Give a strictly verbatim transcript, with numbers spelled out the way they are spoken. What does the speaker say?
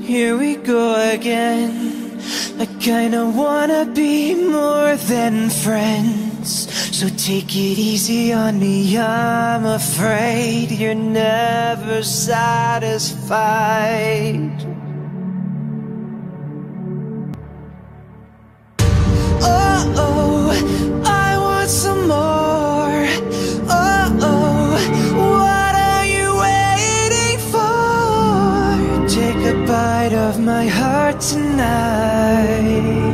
Here we go again. I kinda wanna be more than friends, so take it easy on me. I'm afraid you're never satisfied. Oh, oh, I want some more. Oh, oh, what are you waiting for? Take a bite of my heart tonight.